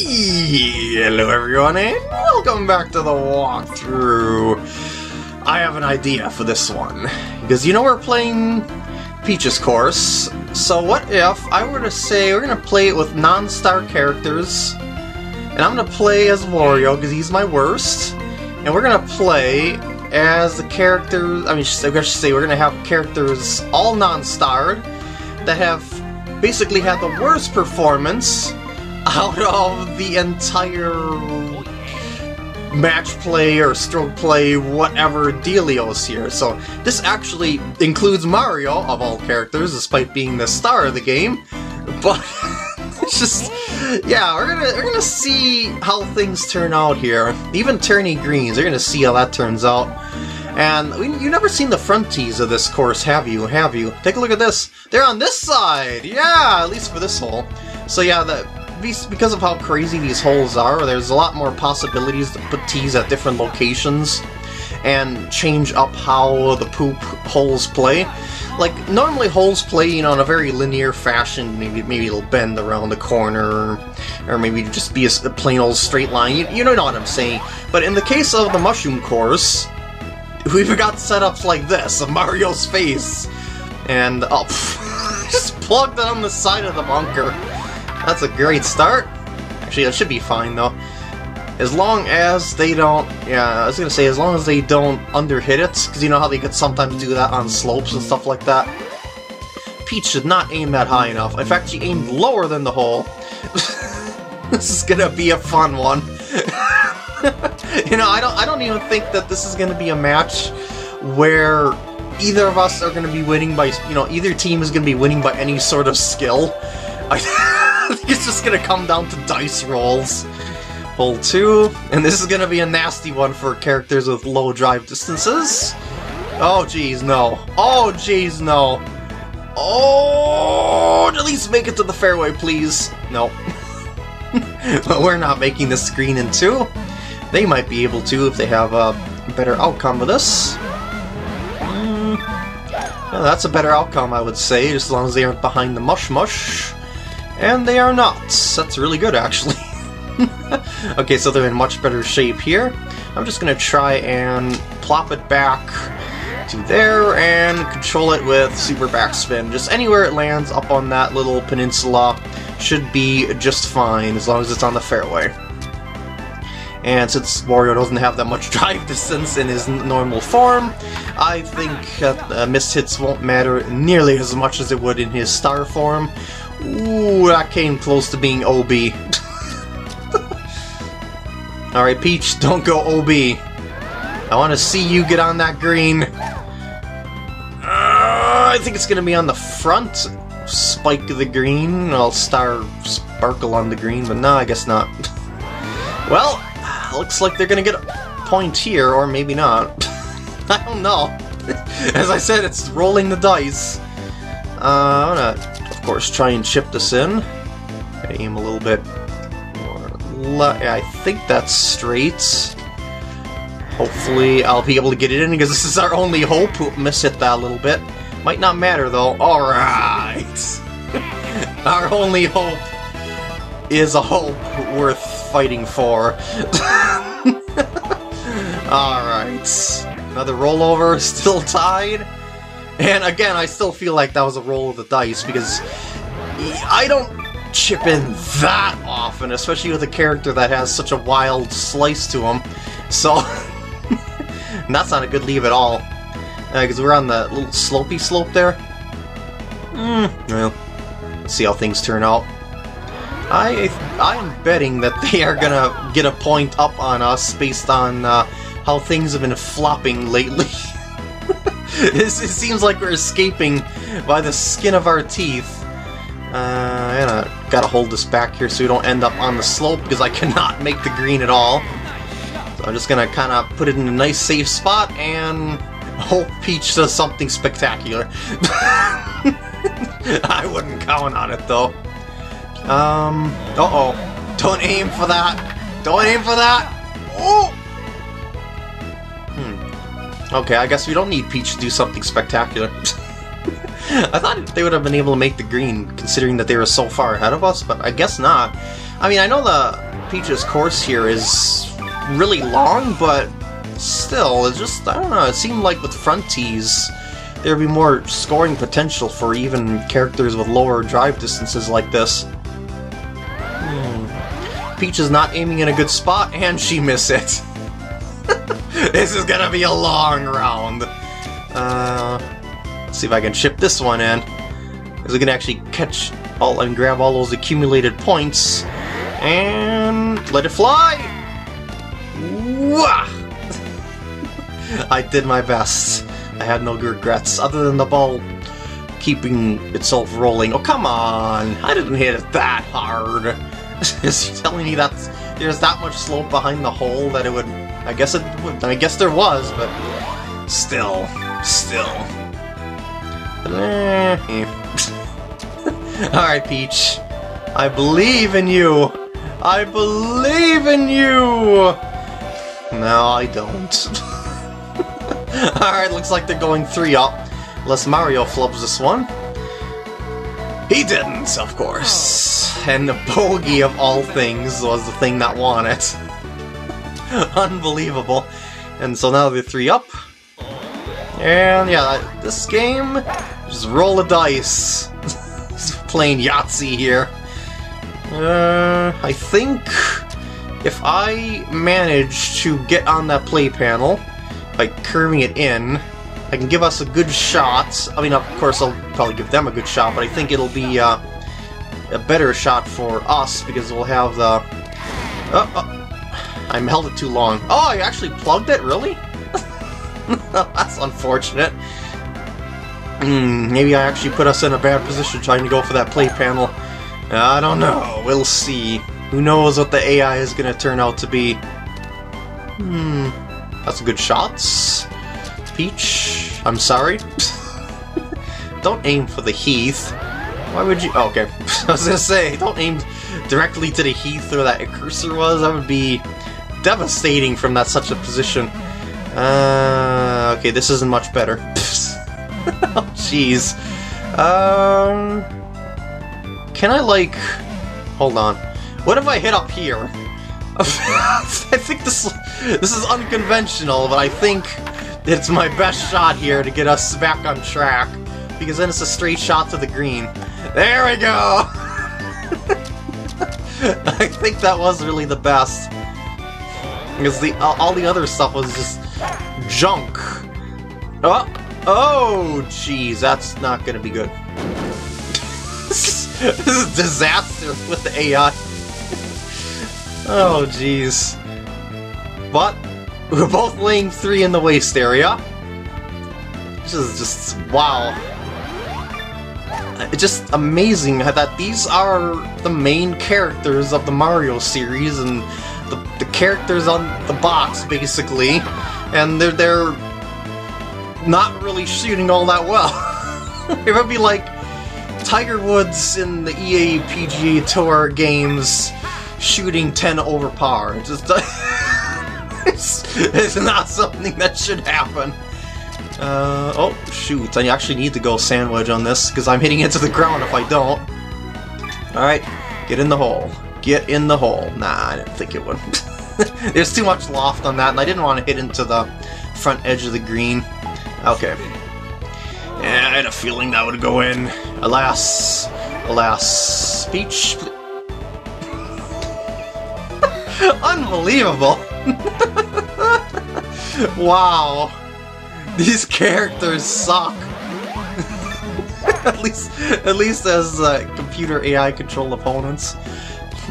Hey, hello everyone and welcome back to the walkthrough. I have an idea for this one, because you know we're playing Peach's Course, so what if I were to say we're going to play it with non-star characters, and I'm going to play as Wario because he's my worst, and we're going to play as the characters, we're going to have characters all non-starred that have basically had the worst performance out of the entire match play or stroke play, whatever dealios here. So this actually includes Mario, of all characters, despite being the star of the game. But it's just, yeah, we're gonna see how things turn out here. Even Turny Greens, we're gonna see how that turns out. And you've never seen the fronties of this course, have you? Take a look at this. They're on this side. Yeah, at least for this hole. So yeah, because of how crazy these holes are, there's a lot more possibilities to put tees at different locations and change up how the poop holes play. Like, normally holes play, you know, in a very linear fashion. Maybe it'll bend around the corner, or maybe just be a plain old straight line. You know what I'm saying. But in the case of the mushroom course, we've got setups like this, of Mario's face, and oh, just plugged it on the side of the bunker. That's a great start. Actually, that should be fine, though. As long as they don't... Yeah, I was going to say, as long as they don't underhit it, because you know how they could sometimes do that on slopes and stuff like that? Peach should not aim that high enough. In fact, she aimed lower than the hole. This is going to be a fun one. You know, I don't even think that this is going to be a match where either of us are going to be winning by... You know, either team is going to be winning by any sort of skill. I think it's just gonna come down to dice rolls. Hole 2, and this is gonna be a nasty one for characters with low drive distances. Oh jeez, no. Oh jeez, no. Oh, at least make it to the fairway, please. No. But we're not making this green in 2. They might be able to if they have a better outcome of this. Well, that's a better outcome, I would say, as long as they aren't behind the mush-mush. And they are not. That's really good, actually. Okay, so they're in much better shape here. I'm just going to try and plop it back to there and control it with super backspin. Just anywhere it lands up on that little peninsula should be just fine, as long as it's on the fairway. And since Wario doesn't have that much drive distance in his normal form, I think missed hits won't matter nearly as much as it would in his star form. Ooh, that came close to being OB. Alright, Peach, don't go OB. I want to see you get on that green. I think it's going to be on the front spike of the green. I'll star sparkle on the green, but no, I guess not. Well, looks like they're going to get a point here, or maybe not. I don't know. As I said, it's rolling the dice. I'm going to... Of course, try and chip this in. I aim a little bit more left. I think that's straight. Hopefully, I'll be able to get it in because this is our only hope. We'll miss it that little bit. Might not matter though. Alright! Our only hope is a hope worth fighting for. Alright. Another rollover, still tied. And again, I still feel like that was a roll of the dice, because I don't chip in that often, especially with a character that has such a wild slice to him. So, that's not a good leave at all, because we're on the little slopey slope there. Well, let's see how things turn out. I am betting that they are going to get a point up on us based on how things have been flopping lately. It seems like we're escaping by the skin of our teeth. And I gotta hold this back here so we don't end up on the slope, because I cannot make the green at all. So I'm just gonna kind of put it in a nice safe spot and hope Peach does something spectacular. I wouldn't count on it though. Uh-oh. Don't aim for that. Don't aim for that. Oh! Okay, I guess we don't need Peach to do something spectacular. I thought they would have been able to make the green, considering that they were so far ahead of us, but I guess not. I mean, I know the Peach's Course here is really long, but still, it's just, I don't know, it seemed like with fronties, there'd be more scoring potential for even characters with lower drive distances like this. Peach is not aiming in a good spot, and she missed it. This is gonna be a long round. Let's see if I can chip this one in. Because we can actually catch all and grab all those accumulated points. And let it fly! Wah! I did my best. I had no regrets, other than the ball keeping itself rolling. Oh, come on! I didn't hit it that hard. Is he telling me that there's that much slope behind the hole that it would... I guess it would... I guess there was, but... Still. Alright, Peach. I believe in you! I believe in you! No, I don't. Alright, looks like they're going 3-up. Unless Mario flubs this one. He didn't, of course. And the bogey of all things was the thing that won it. Unbelievable. And so now they're 3-up. And yeah, this game, just roll the dice. Playing Yahtzee here. I think if I manage to get on that play panel by curving it in, I can give us a good shot. I mean, of course, I'll probably give them a good shot, but I think it'll be a better shot for us because we'll have the... I held it too long. Oh, I actually plugged it? Really? That's unfortunate. Maybe I actually put us in a bad position trying to go for that play panel. I don't know. We'll see. Who knows what the AI is going to turn out to be. That's a good shot. Peach, I'm sorry. Don't aim for the heath. Why would you? Oh, okay. I was gonna say, don't aim directly to the heath where that cursor was. That would be devastating from that such a position. Okay, this isn't much better. Oh, jeez. Can I like? Hold on. What if I hit up here? I think this is unconventional, but I think it's my best shot here to get us back on track, because then it's a straight shot to the green. There we go! I think that was really the best, because the all the other stuff was just junk. Oh, jeez, that's not gonna be good. This is disaster with the AI. Oh, jeez. But we're both laying 3 in the waist area. This is just, wow. It's just amazing that these are the main characters of the Mario series, and the characters on the box, basically. And they're not really shooting all that well. It would be like Tiger Woods in the EA PGA Tour games shooting 10 over par. It's just... It's not something that should happen. Oh, shoot. I actually need to go sandwich on this, because I'm hitting into the ground if I don't. Alright, get in the hole. Get in the hole. Nah, I didn't think it would. There's too much loft on that, and I didn't want to hit into the front edge of the green. Okay. Yeah, I had a feeling that would go in. Alas. Alas. Peach. Unbelievable. Wow, these characters suck. at least as computer AI controlled opponents.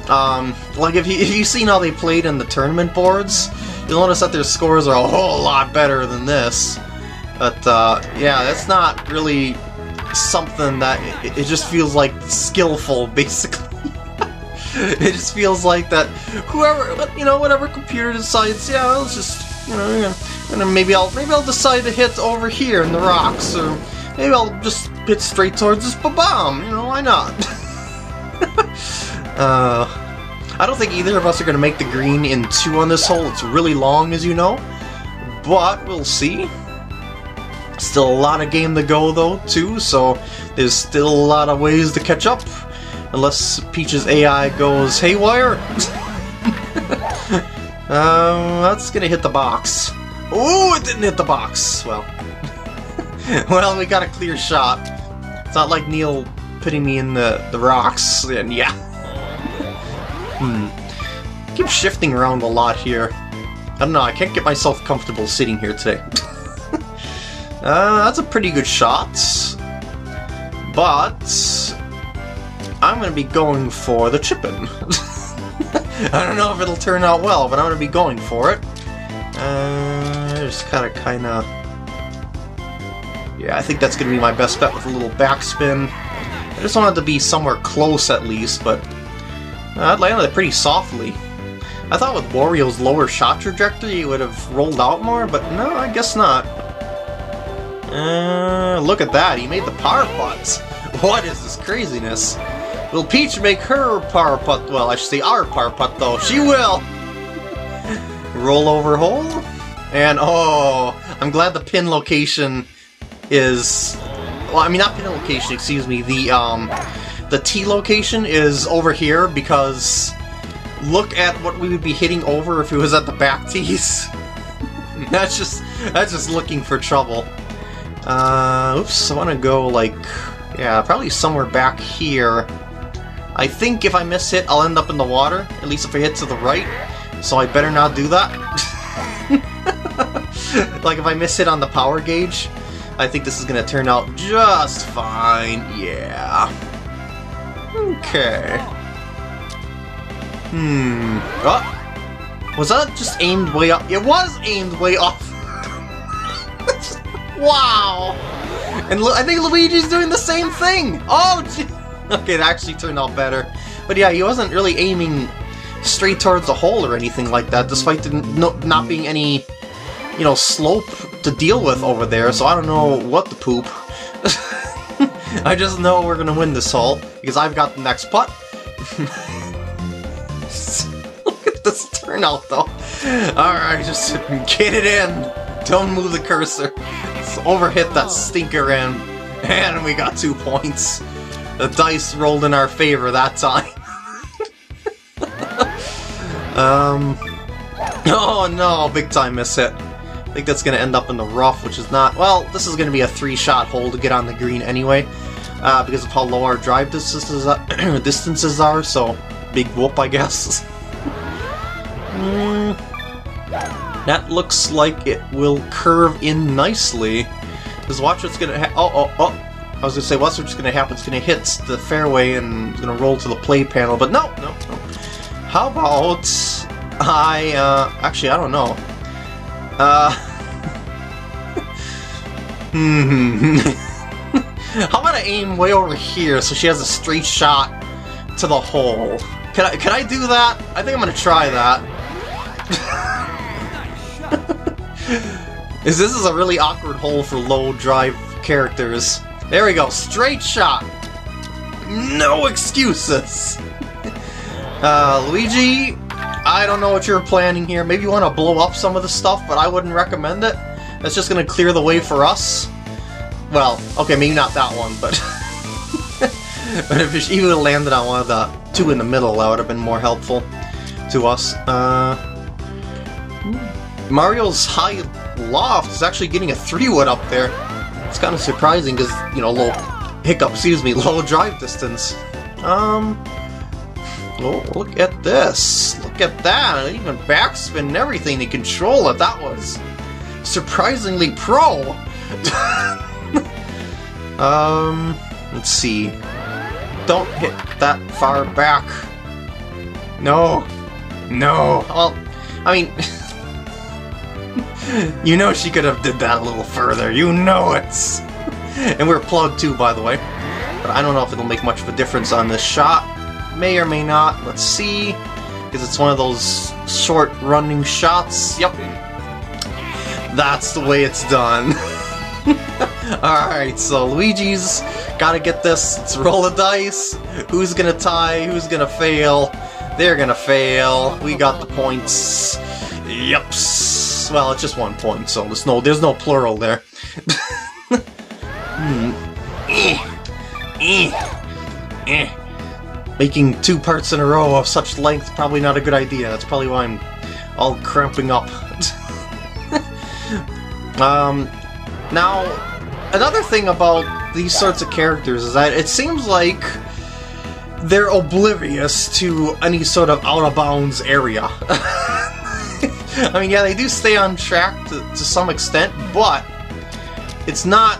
Like if you've seen how they played in the tournament boards, you'll notice that their scores are a whole lot better than this. But yeah, that's not really something that it just feels like skillful, basically. It just feels like that whoever, you know, whatever computer decides, yeah, let's just, you know, and then maybe I'll decide to hit over here in the rocks, or maybe I'll just hit straight towards this ba-bomb, you know, why not? I don't think either of us are going to make the green in 2 on this hole. It's really long, as you know, but we'll see. Still a lot of game to go, though, too, so there's still a lot of ways to catch up. unless Peach's AI goes haywire. That's gonna hit the box. Ooh, it didn't hit the box. Well, well, we got a clear shot. It's not like Neil putting me in the rocks. And yeah, keep shifting around a lot here. I don't know. I can't get myself comfortable sitting here today. That's a pretty good shot. But I'm going to be going for the chip-in. I don't know if it'll turn out well, but I'm going to be going for it. Just kind of... Yeah, I think that's going to be my best bet with a little backspin. I just wanted to be somewhere close at least, but... I landed it pretty softly. I thought with Wario's lower shot trajectory it would have rolled out more, but no, I guess not. Look at that, he made the power putts. What is this craziness? Will Peach make her power putt? Well, I should say our power putt, though. She will! Roll over hole? And, oh, I'm glad the pin location is... Well, I mean, not pin location, excuse me. The T location is over here, because look at what we would be hitting over if it was at the back tees. That's just looking for trouble. Oops, I want to go, like, yeah, probably somewhere back here. I think if I miss hit, I'll end up in the water, at least if I hit to the right, so I better not do that. Like, if I miss hit on the power gauge, I think this is going to turn out just fine, yeah. Okay. Oh, was that just aimed way up? It was aimed way off. Wow! And I think Luigi's doing the same thing! Oh, gee. Okay, that actually turned out better. But yeah, he wasn't really aiming straight towards the hole or anything like that, despite not being any, you know, slope to deal with over there, so I don't know what the poop. I just know we're gonna win this hole, because I've got the next putt. Look at this turnout, though. Alright, just get it in. Don't move the cursor. Overhit that stinker in, and we got 2 points. The dice rolled in our favor that time. Oh no, big time miss hit. I think that's going to end up in the rough, which is not... Well, this is going to be a three-shot hole to get on the green anyway, because of how low our drive distances are, so big whoop, I guess. That looks like it will curve in nicely. Because watch what's going to happen. Oh. I was going to say, watch what's going to happen. It's going to hit the fairway and it's going to roll to the play panel. But no. How about I... actually, I don't know. How about I aim way over here so she has a straight shot to the hole? Can I do that? I think I'm going to try that. This is a really awkward hole for low drive characters. There we go, straight shot. No excuses. Luigi, I don't know what you're planning here. Maybe you want to blow up some of the stuff, but I wouldn't recommend it. That's just going to clear the way for us. Well, okay, maybe not that one, but... but if she would have landed on one of the two in the middle, that would have been more helpful to us. Mario's high loft is actually getting a 3-wood up there. It's kind of surprising because, you know, low drive distance. Oh, look at this. Look at that. Even backspin and everything to control it. That was surprisingly pro. Let's see. Don't hit that far back. No. Well, I mean... You know she could have did that a little further, you know it! And we're plugged too, by the way. But I don't know if it'll make much of a difference on this shot. May or may not, let's see. Because it's one of those short running shots. Yep. That's the way it's done. Alright, so Luigi's gotta get this. Let's roll the dice. Who's gonna tie? Who's gonna fail? They're gonna fail. We got the points. Yups. Well, it's just 1 point, so there's no plural there. Making two parts in a row of such length, probably not a good idea. That's probably why I'm all cramping up. Now, another thing about these sorts of characters is that it seems like they're oblivious to any sort of out-of-bounds area. I mean, yeah, they do stay on track to some extent, but it's not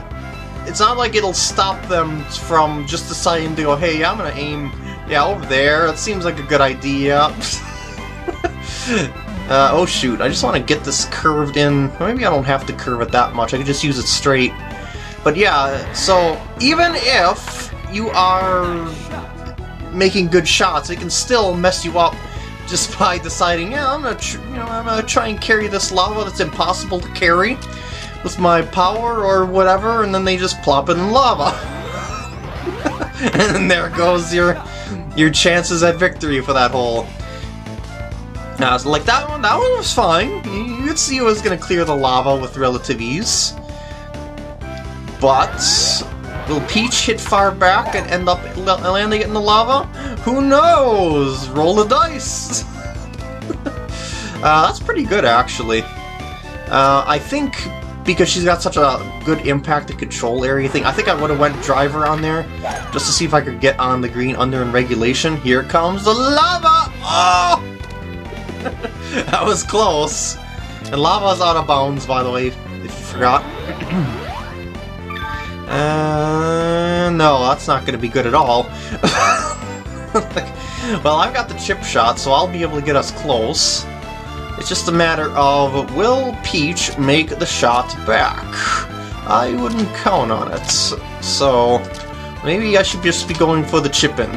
like it'll stop them from just deciding to go, hey, I'm gonna aim, yeah, over there, that seems like a good idea. Oh shoot, I just want to get this curved in. Maybe I don't have to curve it that much, I can just use it straight. But yeah, so even if you are making good shots, it can still mess you up just by deciding, yeah, I'm gonna try and carry this lava that's impossible to carry with my power or whatever, and then they just plop it in lava. And then there goes your chances at victory for that hole. Now, so like that one was fine. You could see it was gonna clear the lava with relative ease. But will Peach hit far back and end up landing it in the lava? Who knows? Roll the dice! That's pretty good, actually. I think because she's got such a good impact and control area thing, I think I would have went driver on there just to see if I could get on the green under in regulation. Here comes the lava! Oh! That was close. And lava's out of bounds, by the way, if you forgot. No, that's not going to be good at all. Well, I've got the chip shot, so I'll be able to get us close. It's just a matter of, will Peach make the shot back? I wouldn't count on it, so maybe I should just be going for the chip-in.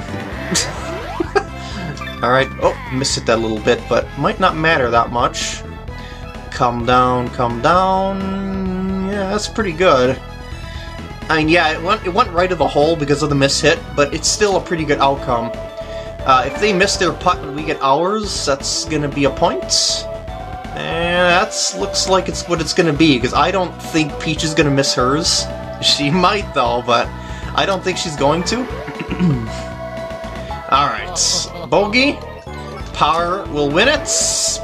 Alright, oh, missed it that little bit, but might not matter that much. Come down, come down. Yeah, that's pretty good. I mean, yeah, it went right to the hole because of the miss hit, but it's still a pretty good outcome. If they miss their putt and we get ours, that's gonna be a point. And that looks like it's what it's gonna be, because I don't think Peach is gonna miss hers. She might, though, but I don't think she's going to. Alright, bogey. Power will win it.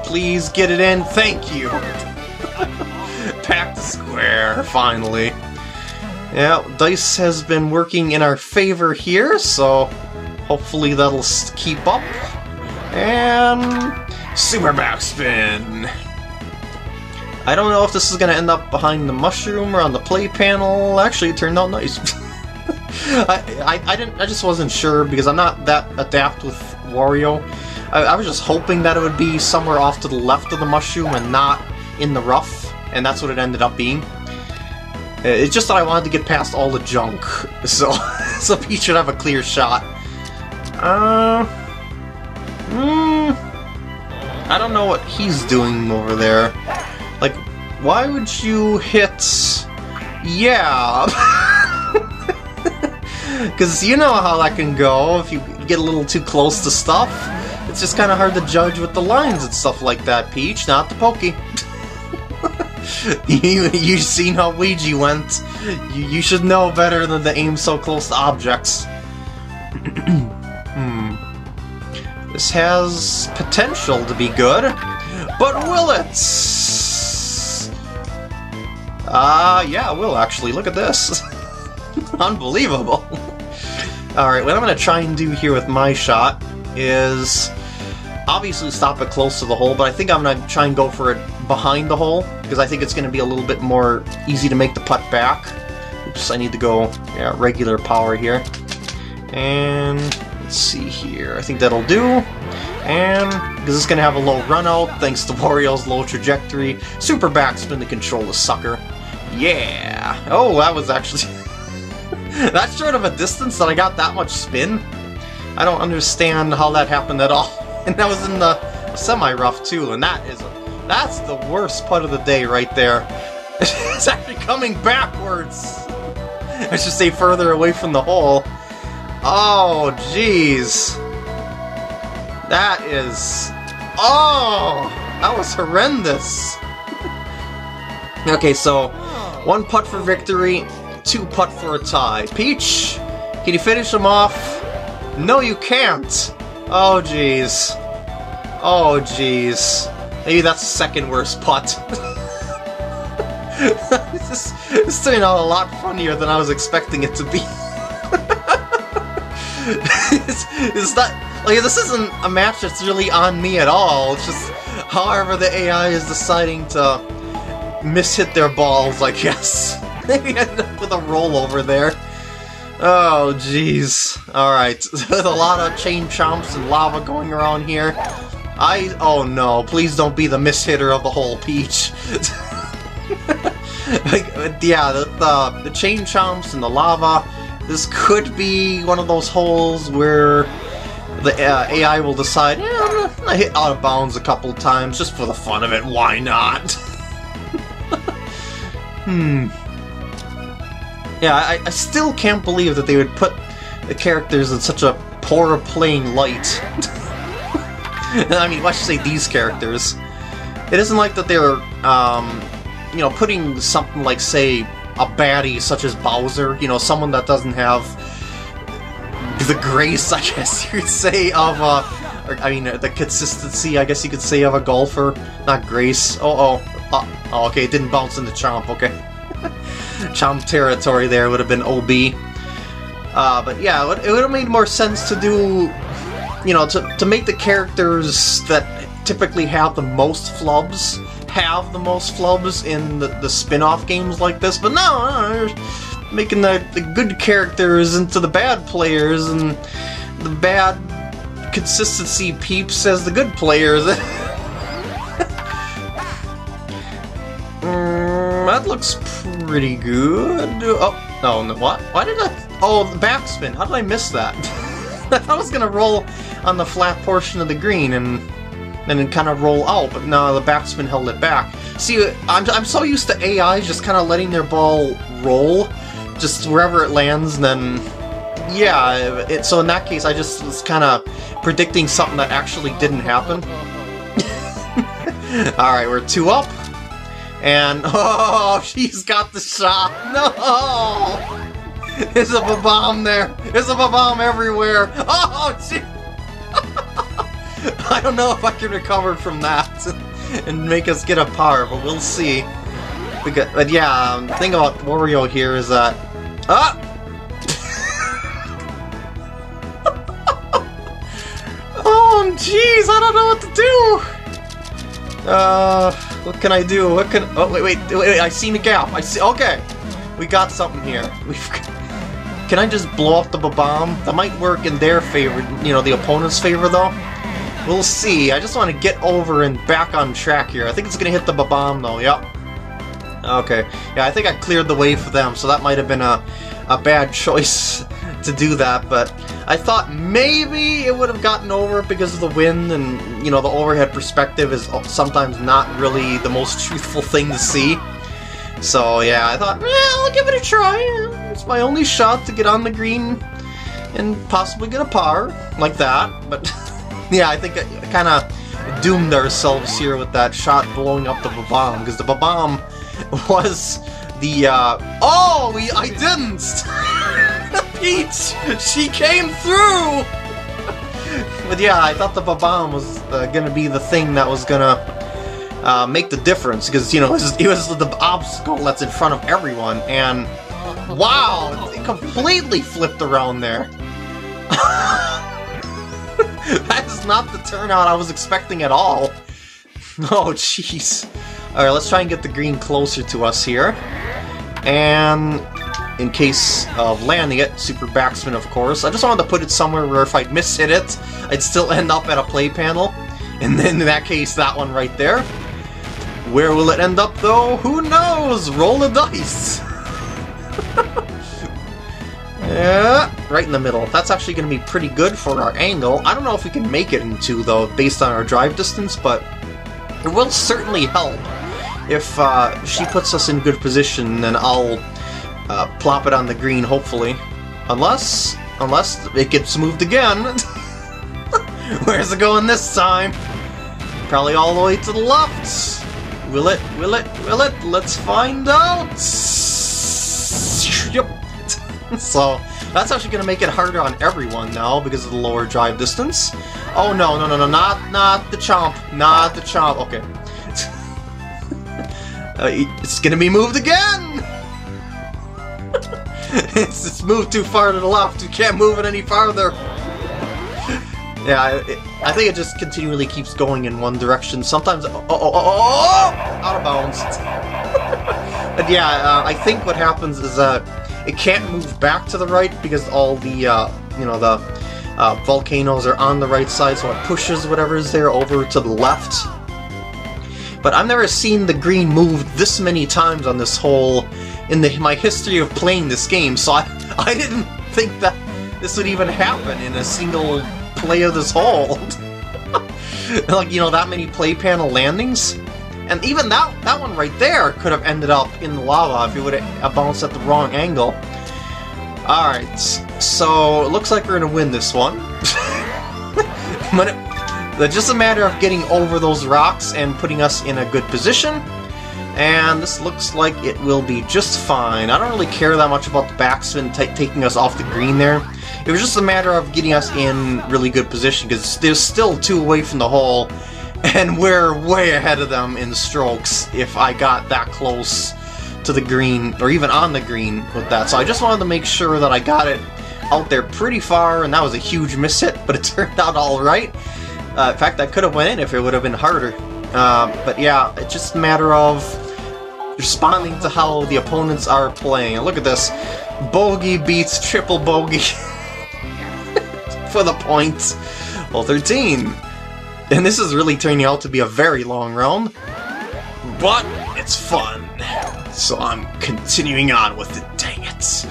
Please get it in. Thank you. Packed the square, finally. Yeah, dice has been working in our favor here, so hopefully that'll keep up. And super backspin! I don't know if this is going to end up behind the mushroom or on the play panel. Actually, it turned out nice. I just wasn't sure because I'm not that adept with Wario. I was just hoping that it would be somewhere off to the left of the mushroom and not in the rough, and that's what it ended up being. It's just that I wanted to get past all the junk, so Peach should have a clear shot. I don't know what he's doing over there. Like, why would you hit... Yeah! Because you know how that can go if you get a little too close to stuff. It's just kind of hard to judge with the lines and stuff like that, Peach, not the Pokey. You've seen how Luigi went. You should know better than to aim so close to objects. This has potential to be good, but will it? Yeah, it will actually. Look at this. Unbelievable. Alright, what I'm going to try and do here with my shot is obviously stop it close to the hole, but I think I'm going to try and go for it behind the hole, because I think it's going to be a little bit more easy to make the putt back. Oops, I need to go regular power here. And let's see here. I think that'll do. And because it's going to have a low run out, thanks to Wario's low trajectory, super backspin to control the sucker. Yeah! Oh, that was actually... That's short of a distance that I got that much spin. I don't understand how that happened at all. And that was in the semi-rough too, and that's the worst putt of the day right there. It's actually coming backwards. I should stay further away from the hole. Oh, jeez. That is... Oh! That was horrendous. Okay, so one putt for victory, two putt for a tie. Peach, can you finish him off? No, you can't! Oh, jeez. Oh, jeez. Maybe that's the second worst putt. This turned out a lot funnier than I was expecting it to be. It's not... Like, this isn't a match that's really on me at all. It's just however the AI is deciding to mishit their balls, I guess. Maybe end up with a rollover there. Oh, jeez. Alright. There's a lot of chain chomps and lava going around here. Oh no, please don't be the mishitter of the whole Peach. Like, yeah, the chain chomps and the lava. This could be one of those holes where the AI will decide, yeah, I'm gonna hit out of bounds a couple times just for the fun of it, why not? Yeah, I still can't believe that they would put the characters in such a poor playing light. I mean, why should I say these characters? It isn't like that they're, you know, putting something like, say, a baddie such as Bowser, you know, someone that doesn't have the grace, I guess you could say, of a... I mean, the consistency, I guess you could say, of a golfer. Not grace. Oh, okay, it didn't bounce into Chomp, okay. Chomp territory there would have been OB. But yeah, it would have made more sense to do... You know, to make the characters that typically have the most flubs in the spin-off games like this, but no, they're making the good characters into the bad players, and the bad consistency peeps as the good players. That looks pretty good. Oh, no, what? Why did I... Oh, the backspin. How did I miss that? I thought I was gonna roll on the flat portion of the green and then kind of roll out, but no, the backspin held it back. See, I'm so used to AI just kind of letting their ball roll, just wherever it lands, and then, yeah, so in that case, I just was kind of predicting something that actually didn't happen. Alright, we're 2 up, and, oh, she's got the shot, no! There's a bomb there. There's a bomb everywhere. Oh, gee. I don't know if I can recover from that and make us get a par, but we'll see. But yeah, the thing about Wario here is that... Oh, jeez, I don't know what to do. What can I do? What can... Oh, wait, I seen a gap. Okay, we got something here. Can I just blow up the bomb? That might work in their favor, you know, the opponent's favor, though. We'll see. I just want to get over and back on track here. I think it's going to hit the bomb, though. Yep. Okay. Yeah, I think I cleared the way for them, so that might have been a bad choice to do that, but I thought maybe it would have gotten over because of the wind, and, you know, the overhead perspective is sometimes not really the most truthful thing to see. So, yeah, I thought, well, I'll give it a try. It's my only shot to get on the green and possibly get a par, like that, but yeah, I think I kind of doomed ourselves here with that shot blowing up the bomb, because the bomb was the, oh, I didn't! Peach! She came through! But yeah, I thought the bomb was gonna be the thing that was gonna make the difference, because, you know, it was the obstacle that's in front of everyone, and... Wow! It completely flipped around there! That is not the turnout I was expecting at all! Oh, jeez. Alright, let's try and get the green closer to us here. And... in case of landing it, super backspin, of course. I just wanted to put it somewhere where if I'd mishit it, I'd still end up at a play panel. And then in that case, that one right there. Where will it end up, though? Who knows? Roll the dice! Yeah, right in the middle. That's actually going to be pretty good for our angle. I don't know if we can make it in 2, though, based on our drive distance, but it will certainly help if she puts us in good position, and I'll plop it on the green, hopefully. Unless it gets moved again. Where's it going this time? Probably all the way to the left. Will it? Let's find out. Yep. So, That's actually going to make it harder on everyone now because of the lower drive distance. Oh no, no, no, no, not the chomp, not the chomp. Okay. It's going to be moved again! It's moved too far to the left, you can't move it any farther. Yeah, I think it just continually keeps going in one direction. Sometimes, out of bounds. But yeah, I think what happens is it can't move back to the right because all the, volcanoes are on the right side, so it pushes whatever's there over to the left. But I've never seen the green moved this many times on this whole, in my history of playing this game, so I didn't think that this would even happen in a single play of this hold. Like, you know, that many play panel landings? And even that one right there could have ended up in the lava if it would have bounced at the wrong angle. Alright, so it looks like we're gonna win this one. But it's just a matter of getting over those rocks and putting us in a good position. And this looks like it will be just fine. I don't really care that much about the backspin taking us off the green there. It was just a matter of getting us in really good position, because there's still two away from the hole, and we're way ahead of them in strokes if I got that close to the green, or even on the green with that. So I just wanted to make sure that I got it out there pretty far, and that was a huge miss hit, but it turned out alright. In fact, that could have went in if it would have been harder. But yeah, it's just a matter of responding to how the opponents are playing. And look at this. Bogey beats triple bogey for the points. Well, 13. And this is really turning out to be a very long round. But it's fun. So I'm continuing on with it. Dang it.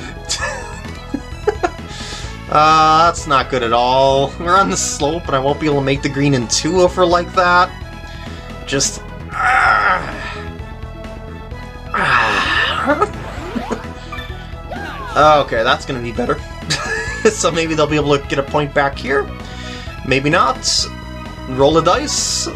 That's not good at all. We're on the slope and I won't be able to make the green in two if we're like that. Just... okay, that's gonna be better. So maybe they'll be able to get a point back here. Maybe not. Roll the dice.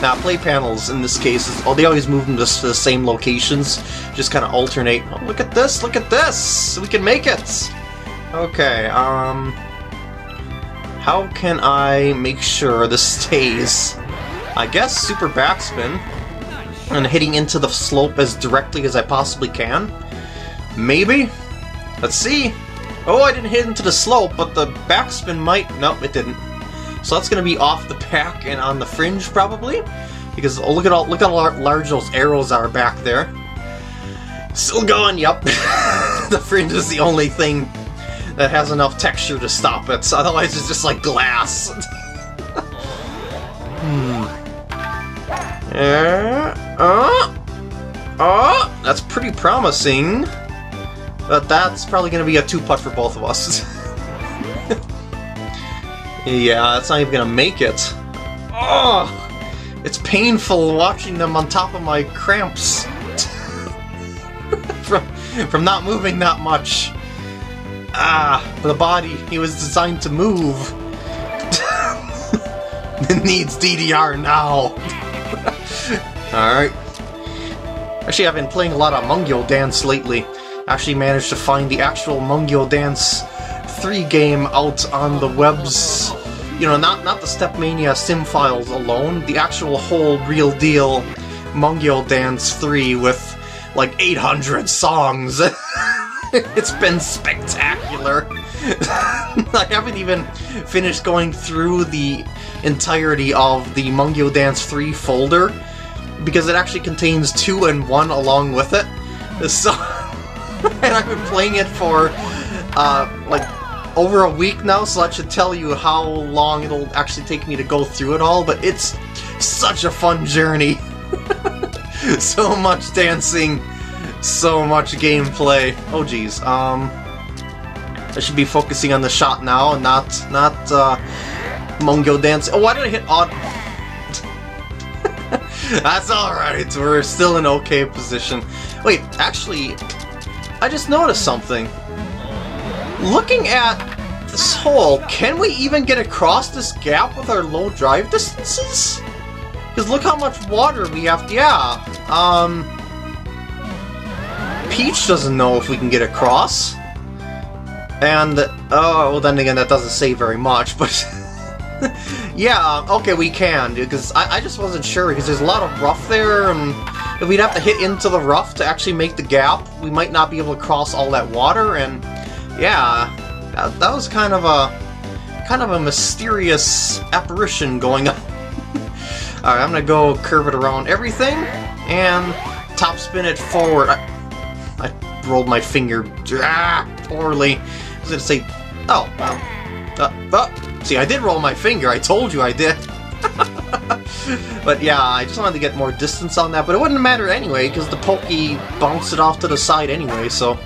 Now, play panels in this case, they always move them just to the same locations. Just kind of alternate. Oh, look at this! Look at this! We can make it! Okay, how can I make sure this stays? I guess super backspin and hitting into the slope as directly as I possibly can. Maybe? Let's see. Oh, I didn't hit into the slope, but the backspin might... Nope, it didn't. So that's going to be off the pack and on the fringe, probably. Because, oh, look how large those arrows are back there. Still going, yep. The fringe is the only thing that has enough texture to stop it. So otherwise, it's just like glass. That's pretty promising, but that's probably going to be a two-putt for both of us. Yeah, that's not even going to make it. Oh, it's painful watching them on top of my cramps from not moving that much. The body, he was designed to move. It needs DDR now. Alright. Actually, I've been playing a lot of Mungyo Dance lately. Actually managed to find the actual Mungyo Dance 3 game out on the webs. You know, not the Stepmania sim files alone, the actual whole real deal Mungyo Dance 3 with like 800 songs. It's been spectacular. I haven't even finished going through the entirety of the Mungyo Dance 3 folder because it actually contains 2 and 1 along with it. So, and I've been playing it for like over a week now, so that should tell you how long it'll actually take me to go through it all, but it's such a fun journey. So much dancing. So much gameplay. Oh geez. I should be focusing on the shot now and not Mungyo Dance. Oh, why did I hit odd? That's alright, we're still in okay position. Wait, actually, I just noticed something. Looking at this hole, can we even get across this gap with our low drive distances? Because look how much water we have to... Yeah, Peach doesn't know if we can get across. And, well then again, that doesn't say very much, but... yeah, okay, we can, because I just wasn't sure, because there's a lot of rough there, and if we'd have to hit into the rough to actually make the gap, we might not be able to cross all that water, and... yeah, that was kind of a mysterious apparition going on. Alright, I'm gonna go curve it around everything, and top spin it forward. I rolled my finger poorly. I was gonna say, oh, see, I did roll my finger, I told you I did. But yeah, I just wanted to get more distance on that, but it wouldn't matter anyway, because the pokey bounced it off to the side anyway, so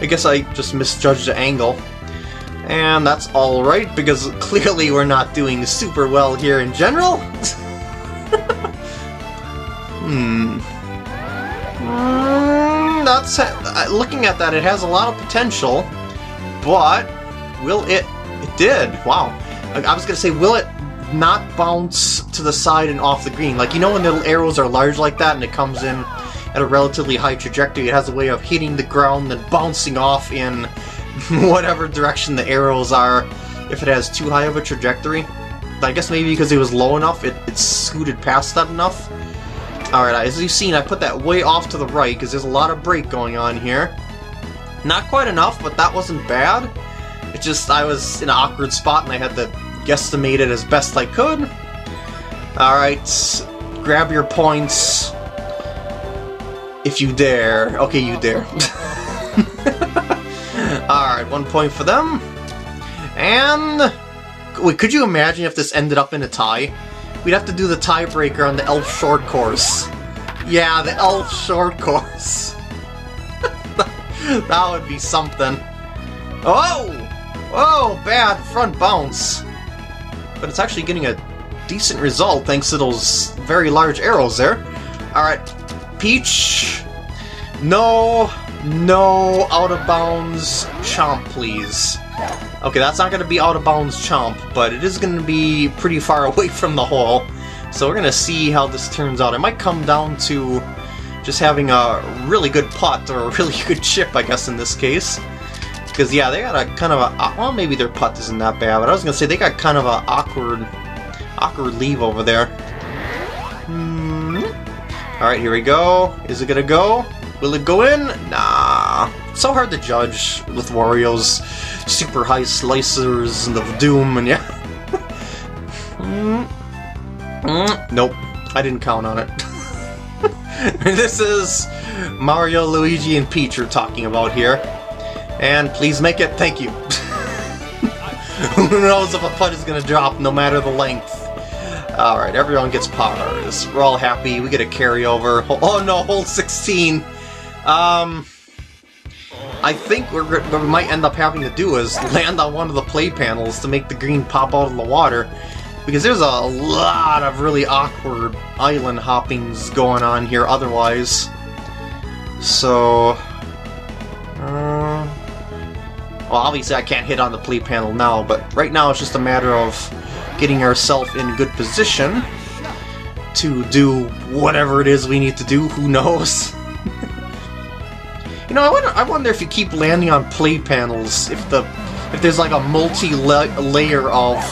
I guess I just misjudged the angle. And that's alright, because clearly we're not doing super well here in general. That's looking at that, it has a lot of potential, but will it... It did, wow. I was gonna say, will it not bounce to the side and off the green? Like, you know when the arrows are large like that and it comes in at a relatively high trajectory, it has a way of hitting the ground and bouncing off in whatever direction the arrows are if it has too high of a trajectory. I guess maybe because it was low enough, it scooted past that enough. Alright, as you've seen, I put that way off to the right because there's a lot of break going on here. Not quite enough, but that wasn't bad. It just, I was in an awkward spot and I had to guesstimate it as best I could. Alright, grab your points. If you dare. Okay, you dare. Alright, 1 point for them. And... wait, could you imagine if this ended up in a tie? We'd have to do the tiebreaker on the Elf Short Course. Yeah, the Elf Short Course. That would be something. Oh! Oh, bad front bounce. But it's actually getting a decent result thanks to those very large arrows there. Alright, Peach. No out of bounds chomp, please. Okay, that's not going to be out of bounds chomp, but it is going to be pretty far away from the hole. So we're going to see how this turns out. It might come down to just having a really good putt, or a really good chip, I guess, in this case. Because, yeah, they got a kind of a... well, maybe their putt isn't that bad, but I was going to say they got kind of an awkward leave over there. Alright, here we go. Is it going to go? Will it go in? Nah. So hard to judge with Wario's super high slicers and the doom and yeah. Nope. I didn't count on it. This is Mario, Luigi, and Peach are talking about here. And please make it. Thank you. Who knows if a putt is going to drop no matter the length. Alright, everyone gets pars. We're all happy. We get a carryover. Oh no, hole 16. I think what we might end up having to do is land on one of the play panels to make the green pop out of the water, because there's a lot of really awkward island hoppings going on here otherwise. So... well, obviously I can't hit on the play panel now, but right now it's just a matter of getting ourselves in good position to do whatever it is we need to do, who knows. You know, I wonder if you keep landing on play panels, if there's like a multi-layer of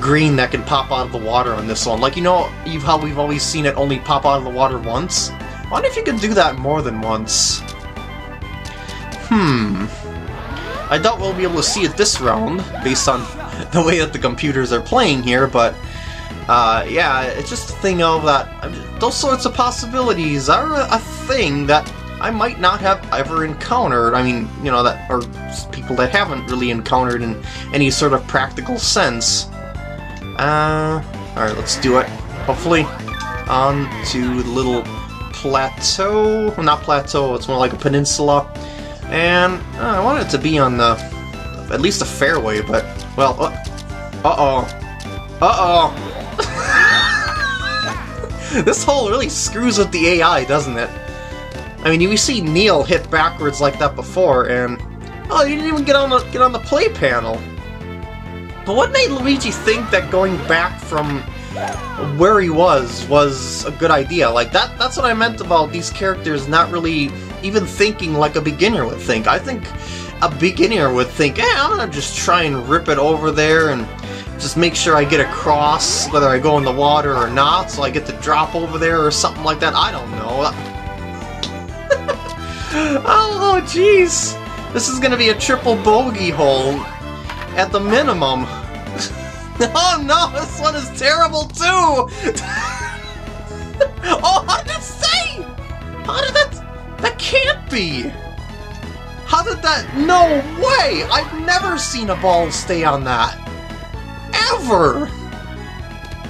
green that can pop out of the water on this one. Like, you know how we've always seen it only pop out of the water once? I wonder if you could do that more than once. I doubt we'll be able to see it this round, based on the way that the computers are playing here, but... yeah, it's just a thing of that... those sorts of possibilities are a thing that... I might not have ever encountered, I mean, you know, that are people that haven't really encountered in any sort of practical sense. Alright, let's do it. Hopefully, on to the little plateau, well, not plateau, it's more like a peninsula. And, I want it to be on the, at least a fairway, but, well, uh-oh. This hole really screws with the AI, doesn't it? I mean, we see Neil hit backwards like that before, and oh, you didn't even get on the play panel. But what made Luigi think that going back from where he was a good idea? Like that's what I meant about these characters not really even thinking like a beginner would think. I think a beginner would think, hey, I'm gonna just try and rip it over there and just make sure I get across, whether I go in the water or not, so I get the drop over there or something like that. I don't know. Oh, jeez. This is gonna be a triple bogey hole at the minimum. Oh no, this one is terrible too! Oh, how did it say? How did that... That can't be! How did that... No way! I've never seen a ball stay on that. Ever!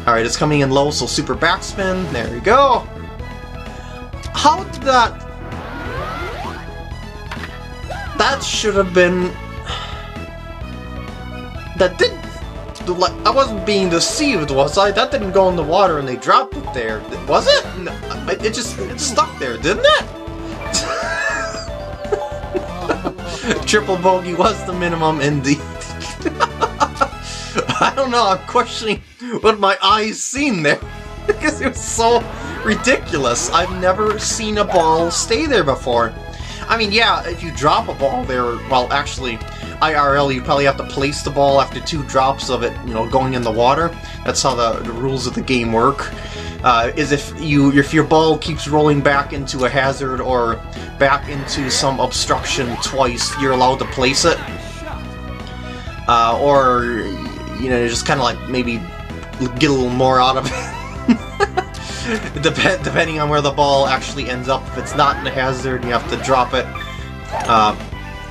Alright, it's coming in low, so super backspin. There we go. How did that... That should have been... That didn't... I wasn't being deceived, was I? That didn't go in the water and they dropped it there. Was it? No, it stuck there, didn't it? Triple bogey was the minimum indeed. I don't know, I'm questioning what my eyes seen there. Because it was so ridiculous. I've never seen a ball stay there before. I mean, yeah, if you drop a ball there, well, actually, IRL, you probably have to place the ball after two drops of it, you know, going in the water. That's how the rules of the game work. Is if your ball keeps rolling back into a hazard or back into some obstruction twice, you're allowed to place it. Or, you know, just kind of like maybe get a little more out of it. Depending on where the ball actually ends up. If it's not in a hazard, you have to drop it.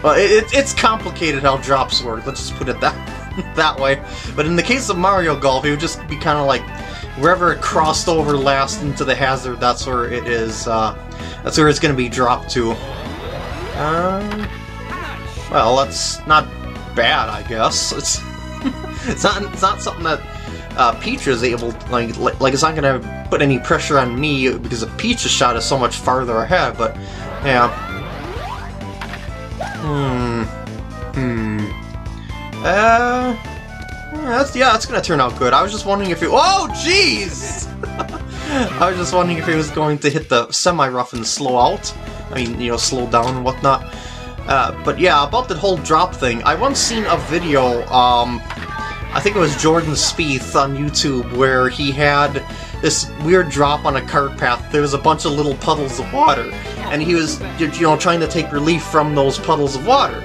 Well, it's complicated how drops work, let's just put it that way. But in the case of Mario Golf, it would just be kind of like, wherever it crossed over last into the hazard, that's where it is, that's where it's going to be dropped to. Well, that's not bad, I guess. It's, it's not something that... Peach is able, like it's not going to put any pressure on me because a Peach's shot is so much farther ahead, but, yeah. That's going to turn out good. I was just wondering if it, oh, jeez! I was just wondering if it was going to hit the semi-rough and slow out. I mean, you know, slow down and whatnot. But yeah, about that whole drop thing, I once seen a video, I think it was Jordan Spieth on YouTube, where he had this weird drop on a cart path. There was a bunch of little puddles of water, and he was, you know, trying to take relief from those puddles of water.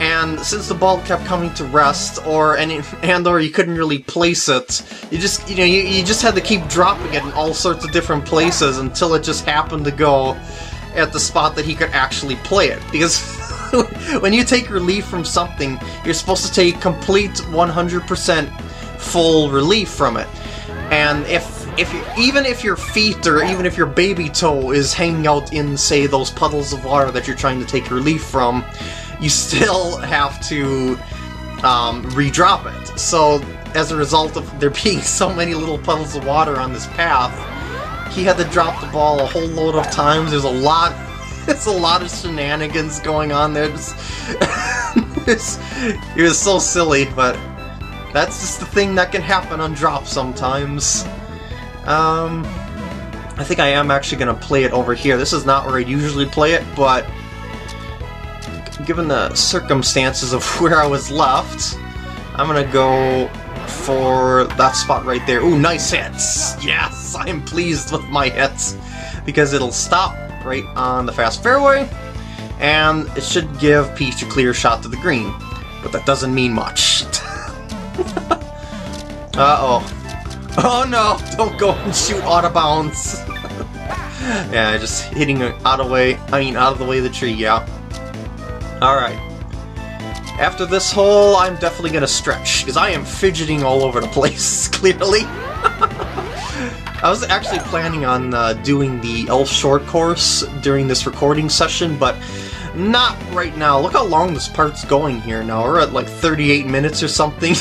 And since the ball kept coming to rest, or you couldn't really place it, you just, you know, you just had to keep dropping it in all sorts of different places until it just happened to go at the spot that he could actually play it, because. When you take relief from something, you're supposed to take complete 100% full relief from it. And even if your feet or even if your baby toe is hanging out in, say, those puddles of water that you're trying to take relief from, you still have to re-drop it. So as a result of there being so many little puddles of water on this path, he had to drop the ball a whole load of times. There's a lot... It's a lot of shenanigans going on there. It was so silly, but that's just the thing that can happen on drops sometimes. I think I am actually going to play it over here. This is not where I usually play it, but given the circumstances of where I was left, I'm going to go for that spot right there. Ooh, nice hits! Yes, I'm pleased with my hits, because it'll stop right on the fast fairway, and it should give Peach a clear shot to the green, but that doesn't mean much. Uh-oh. Oh no, don't go and shoot out of bounds. Yeah, just hitting it out of the way of the tree, yeah. Alright. After this hole, I'm definitely going to stretch, because I am fidgeting all over the place, clearly. I was actually planning on doing the Elf Short course during this recording session, but not right now. Look how long this part's going here now. We're at like 38 minutes or something.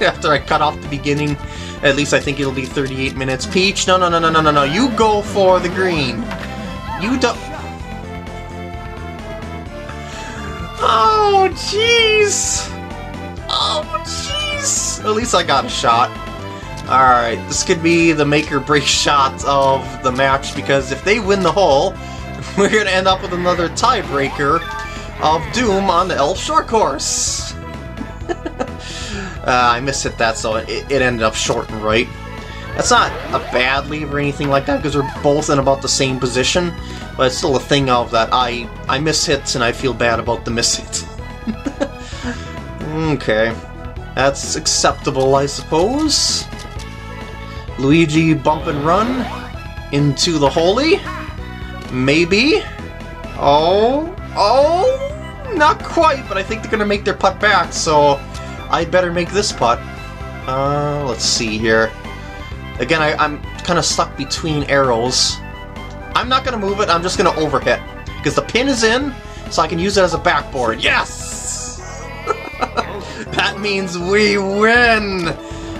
After I cut off the beginning, at least I think it'll be 38 minutes. Peach, no. You go for the green. You don't... Oh, jeez. Oh, jeez. At least I got a shot. Alright, this could be the make or break shot of the match, because if they win the hole, we're going to end up with another tiebreaker of Doom on the Elf Short Course. I mishit that, so it ended up short and right. That's not a bad leave or anything like that, because we're both in about the same position, but it's still a thing of that I mishits and I feel bad about the mishit. Okay. That's acceptable, I suppose. Luigi bump and run into the holy. Maybe. Oh, not quite, but I think they're gonna make their putt back, so I'd better make this putt. Let's see here. Again, I'm kind of stuck between arrows. I'm not gonna move it, I'm just gonna overhit, because the pin is in, so I can use it as a backboard. Yes! That means we win!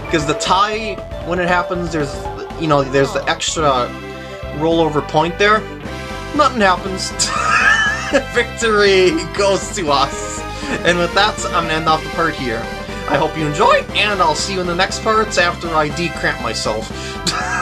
Because the tie, when it happens, there's, you know, there's the extra rollover point there. Nothing happens. Victory goes to us. And with that, I'm gonna end off the part here. I hope you enjoyed, and I'll see you in the next parts after I decramp myself.